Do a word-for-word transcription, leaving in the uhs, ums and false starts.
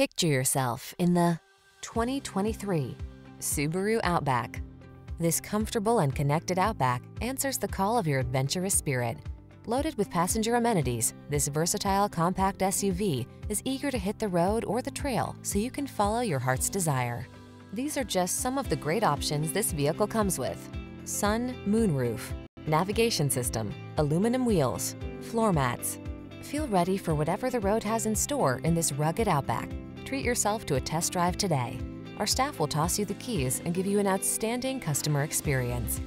Picture yourself in the twenty twenty-three Subaru Outback. This comfortable and connected Outback answers the call of your adventurous spirit. Loaded with passenger amenities, this versatile compact S U V is eager to hit the road or the trail so you can follow your heart's desire. These are just some of the great options this vehicle comes with: sun moonroof, navigation system, aluminum wheels, floor mats. Feel ready for whatever the road has in store in this rugged Outback. Treat yourself to a test drive today. Our staff will toss you the keys and give you an outstanding customer experience.